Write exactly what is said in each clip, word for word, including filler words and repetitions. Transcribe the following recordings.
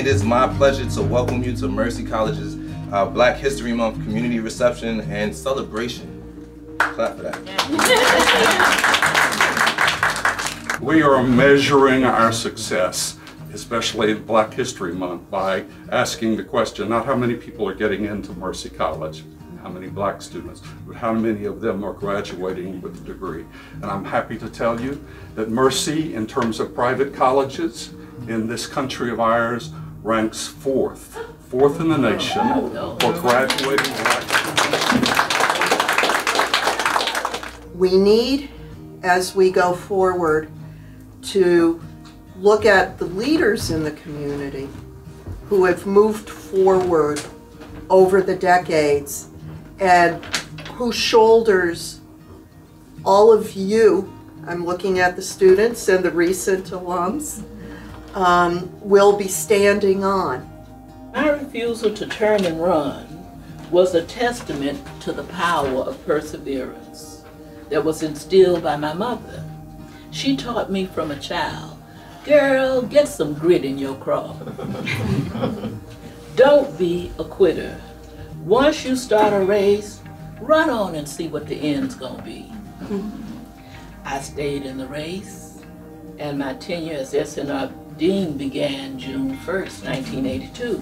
It is my pleasure to welcome you to Mercy College's uh, Black History Month community reception and celebration. Clap for that. We are measuring our success, especially in Black History Month, by asking the question, not how many people are getting into Mercy College, how many Black students, but how many of them are graduating with a degree. And I'm happy to tell you that Mercy, in terms of private colleges in this country of ours, ranks fourth, fourth in the nation for graduating Black. We need, as we go forward, to look at the leaders in the community who have moved forward over the decades and whose shoulders all of you, I'm looking at the students and the recent alums, um, will be standing on. My refusal to turn and run was a testament to the power of perseverance that was instilled by my mother. She taught me from a child, girl, get some grit in your craw. Don't be a quitter. Once you start a race, run on and see what the end's gonna be. I stayed in the race, and my tenure as S N R Dean began June first, nineteen eighty-two.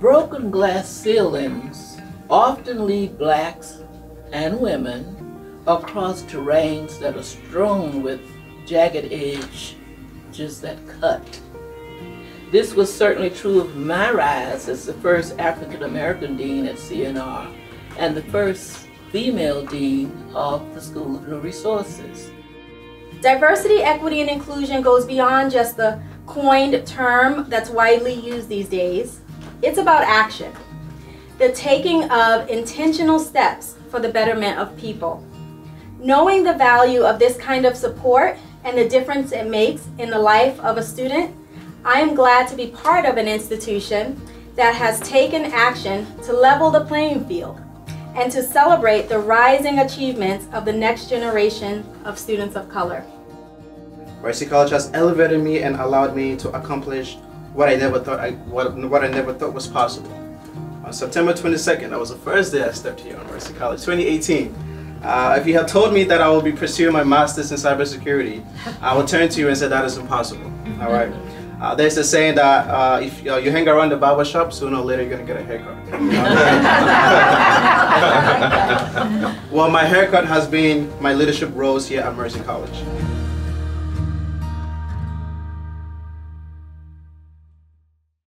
Broken glass ceilings often lead Blacks and women across terrains that are strewn with jagged edges that cut. This was certainly true of my rise as the first African-American dean at C N R and the first female dean of the School of New Resources. Diversity, equity, and inclusion goes beyond just the coined term that's widely used these days. It's about action, the taking of intentional steps for the betterment of people. Knowing the value of this kind of support and the difference it makes in the life of a student, I am glad to be part of an institution that has taken action to level the playing field and to celebrate the rising achievements of the next generation of students of color. Mercy College has elevated me and allowed me to accomplish what I never thought I, what, what I never thought was possible. On September twenty-second, that was the first day I stepped here on Mercy College, twenty eighteen. Uh, if you had told me that I would be pursuing my master's in cybersecurity, I would turn to you and say that is impossible. All right. Uh, there's a saying that uh, if uh, you hang around the barber shop, sooner or later you're going to get a haircut. Well, my haircut has been my leadership roles here at Mercy College.